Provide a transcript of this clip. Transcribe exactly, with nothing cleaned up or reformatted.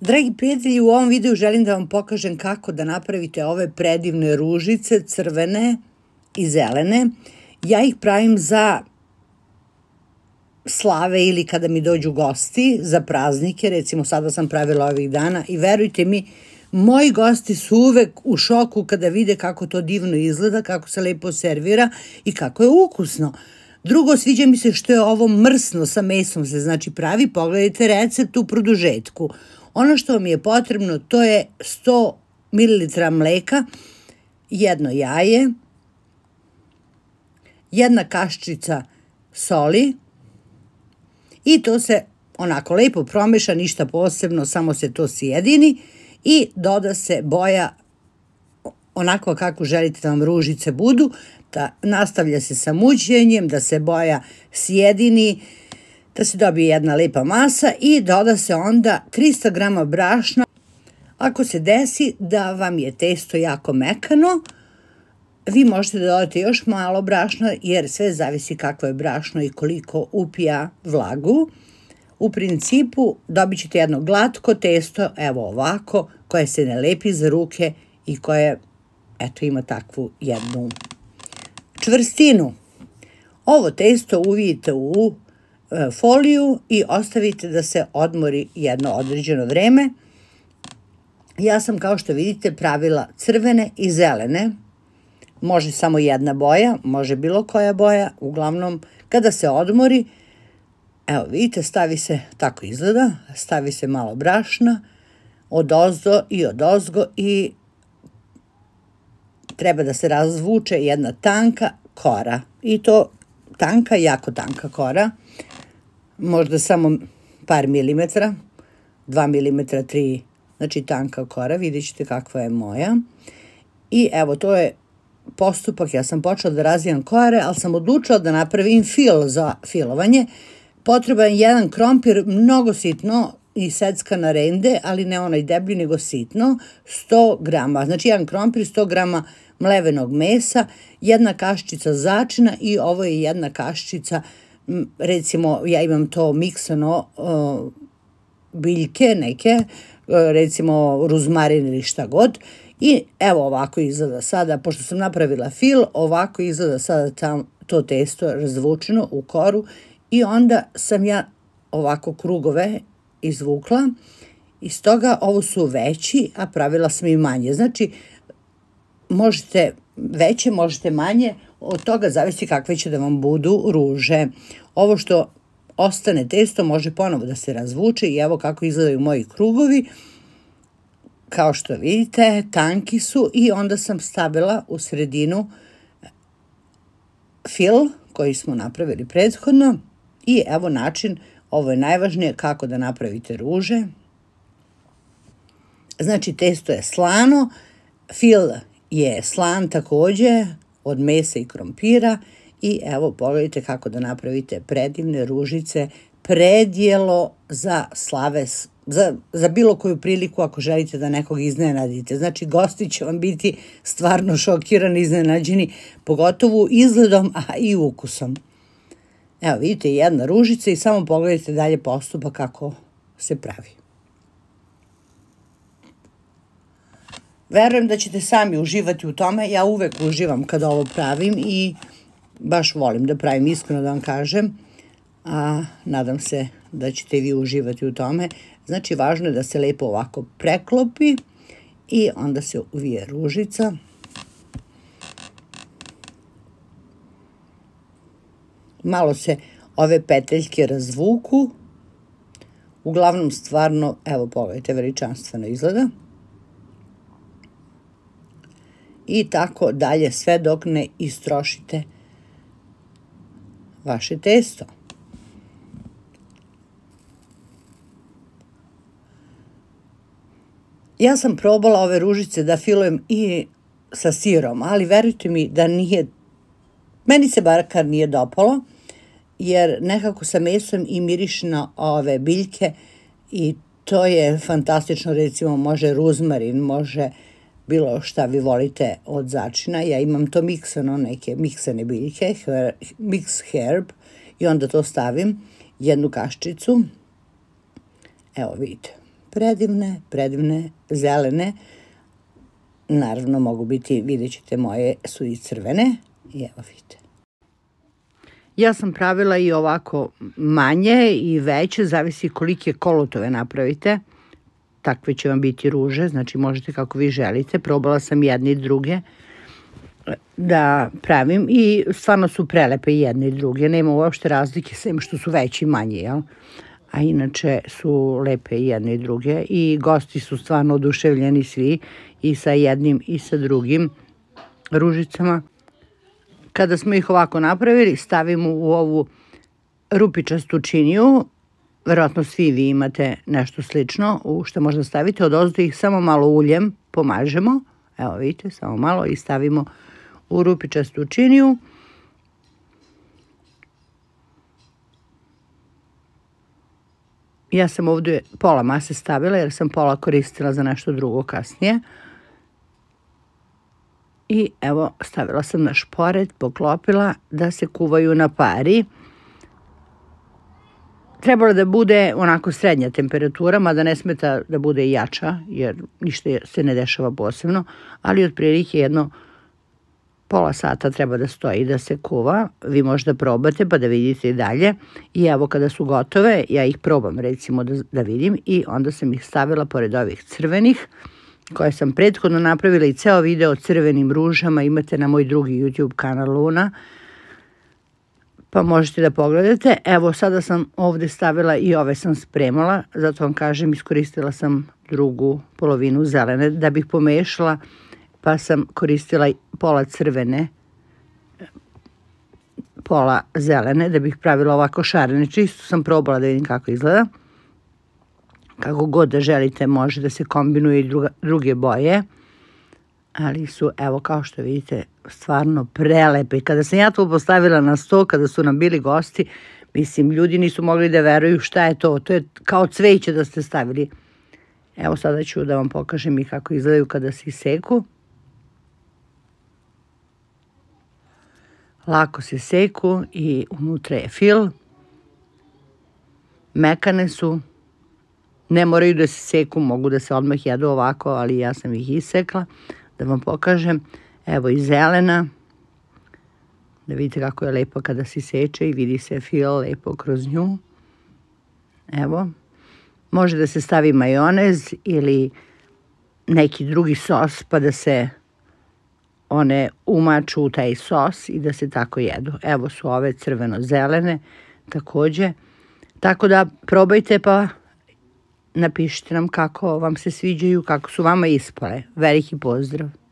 Dragi prijatelji, u ovom videu želim da vam pokažem kako da napravite ove predivne ružice, crvene i zelene. Ja ih pravim za slave ili kada mi dođu gosti, za praznike, recimo sada sam pravila ovih dana i verujte mi, moji gosti su uvek u šoku kada vide kako to divno izgleda, kako se lepo servira i kako je ukusno. Drugo, sviđa mi se što je ovo mrsno, sa mesom se znači pravi, pogledajte recept u produžetku. Ono što vam je potrebno to je sto mililitara mleka, jedno jaje, jedna kaščica soli i to se onako lepo promeša, ništa posebno, samo se to sjedini i doda se boja onako kako želite da vam ružice budu. Nastavlja se sa mućenjem, da se boja sjedini, da se dobije jedna lepa masa i doda se onda trista grama brašna. Ako se desi da vam je testo jako mekano, vi možete da dodate još malo brašna jer sve zavisi kakvo je brašno i koliko upija vlagu. U principu dobit ćete jedno glatko testo, evo ovako, koje se ne lepi za ruke i koje, eto, ima takvu jednu čvrstinu. Ovo testo uvijete u foliju i ostavite da se odmori jedno određeno vreme. Ja sam, kao što vidite, pravila crvene i zelene. Može samo jedna boja, može bilo koja boja. Uglavnom, kada se odmori, evo vidite, stavi se, tako izgleda, stavi se malo brašna odozdo i odozgo i treba da se razvuče jedna tanka kora. I to tanka, jako tanka kora. Možda samo par milimetara, dva milimetra, tri, znači tanka kora, vidjet ćete kakva je moja. I evo, to je postupak, ja sam počela da razvijam kore, ali sam odlučila da napravim fil za filovanje. Potreban je jedan krompir, mnogo sitno i secka na rende, ali ne onaj deblji, nego sitno, sto grama, znači jedan krompir, sto grama mlevenog mesa, jedna kaščica začina i ovo je jedna kaščica, recimo ja imam to miksano biljke neke, recimo ruzmarin ili šta god, i evo ovako izgleda sada, pošto sam napravila fil, ovako izgleda sada to testo razvučeno u koru i onda sam ja ovako krugove izvukla, iz toga ovo su veći, a pravila sam i manje, znači možete veće, možete manje, od toga zavisi kakve će da vam budu ruže. Ovo što ostane testo može ponovo da se razvuče i evo kako izgledaju moji krugovi. Kao što vidite, tanki su i onda sam stavila u sredinu fil koji smo napravili prethodno i evo način, ovo je najvažnije kako da napravite ruže. Znači testo je slano, fil je slan takođe, od mesa i krompira i evo pogledajte kako da napravite predivne ružice, predjelo za slave, za, za bilo koju priliku ako želite da nekog iznenadite. Znači gosti će vam biti stvarno šokirani, iznenađeni, pogotovo izgledom, a i ukusom. Evo vidite, jedna ružica i samo pogledajte dalje postupak kako se pravi. Verujem da ćete sami uživati u tome, ja uvek uživam kada ovo pravim i baš volim da pravim, iskreno da vam kažem, a nadam se da ćete vi uživati u tome. Znači važno je da se lepo ovako preklopi i onda se uvije ružica. Malo se ove peteljke razvuku, uglavnom stvarno, evo pogledajte, veličanstveno izgleda. I tako dalje sve dok ne istrošite vaše testo. Ja sam probala ove ružice da filujem i sa sirom, ali verujte mi da nije, meni se bar kad nije dopalo, jer nekako sa mesom i miriše na ove biljke i to je fantastično, recimo može ruzmarin, može bilo šta vi volite od začina. Ja imam to miksano, neke miksane biljke, her, mix herb, i onda to stavim, jednu kaščicu. Evo vidite, predivne, predivne, zelene. Naravno mogu biti, vidjet ćete, moje su i crvene. I evo vidite. Ja sam pravila i ovako manje i veće, zavisi kolike kolotove napravite. Takve će vam biti ruže, znači možete kako vi želite. Probala sam jedne i druge da pravim i stvarno su prelepe i jedne i druge. Nema uopšte razlike, sem što su veće i manje, jel? A inače su lepe i jedne i druge i gosti su stvarno oduševljeni svi i sa jednim i sa drugim ružicama. Kada smo ih ovako napravili, stavimo u ovu rupičastu činiju. Verovatno svi vi imate nešto slično u što možda stavite. Odozdu ih samo malo uljem pomažemo. Evo vidite, samo malo i stavimo u rupičastu činiju. Ja sam ovdje pola mase stavila jer sam pola koristila za nešto drugo kasnije. I evo stavila sam na šporet, poklopila da se kuvaju na pari. Trebalo da bude onako srednja temperatura, mada ne smeta da bude i jača, jer ništa se ne dešava posebno, ali otprilike jedno pola sata treba da stoji da se kuva. Vi možda probate pa da vidite i dalje. I evo kada su gotove, ja ih probam recimo da, da vidim i onda sam ih stavila pored ovih crvenih koje sam prethodno napravila i ceo video o crvenim ružama imate na moj drugi YouTube kanal Luna. Pa možete da pogledate. Evo sada sam ovde stavila i ove sam spremala. Zato vam kažem, iskoristila sam drugu polovinu zelene da bih pomešala. Pa sam koristila pola crvene, pola zelene da bih pravila ovako šarene. Čisto sam probala da vidim kako izgleda. Kako god da želite može da se kombinuje i druge boje. Ali su, evo kao što vidite, stvarno prelepe. Kada sam ja to postavila na sto, kada su nam bili gosti, mislim, ljudi nisu mogli da veruju šta je to. To je kao cveće da ste stavili. Evo sada ću da vam pokažem i kako izgledaju kada se iseku. Lako se seku i unutra je fil. Mekane su. Ne moraju da se seku, mogu da se odmah jedu ovako, ali ja sam ih isekla. Da vam pokažem, evo i zelena, da vidite kako je lepo kada se seče i vidi se fil lepo kroz nju. Evo, može da se stavi majonez ili neki drugi sos pa da se one umaču u taj sos i da se tako jedu. Evo su ove crveno-zelene takođe. Tako da probajte pa napišite nam kako vam se sviđaju, kako su vama ispale. Veliki pozdrav!